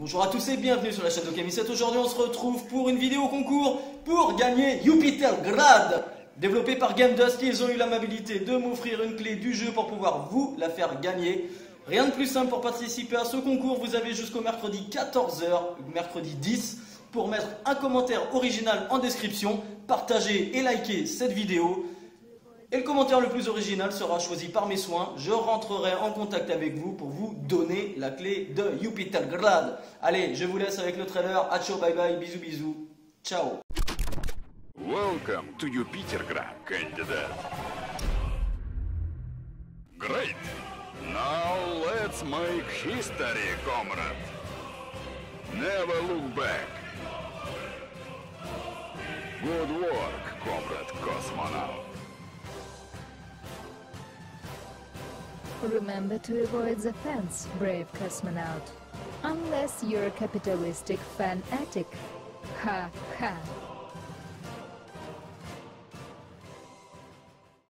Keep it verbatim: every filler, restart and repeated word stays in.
Bonjour à tous et bienvenue sur la chaîne d'Okami sept. Aujourd'hui on se retrouve pour une vidéo concours pour gagner Yupitergrad, développé par GameDust. Ils ont eu l'amabilité de m'offrir une clé du jeu pour pouvoir vous la faire gagner. Rien de plus simple pour participer à ce concours, vous avez jusqu'au mercredi quatorze heures, mercredi dix, pour mettre un commentaire original en description, partager et liker cette vidéo. Et le commentaire le plus original sera choisi par mes soins. Je rentrerai en contact avec vous pour vous donner la clé de Yupitergrad. Allez, je vous laisse avec le trailer. A ciao, bye bye, bisous, bisous. Ciao. Welcome to Yupitergrad, candidate. Great. Now let's make history, comrade. Never look back. Good work, comrade cosmonaut. Remember to avoid the fence, brave cosmonaut. Unless you're a capitalistic fanatic. Ha ha.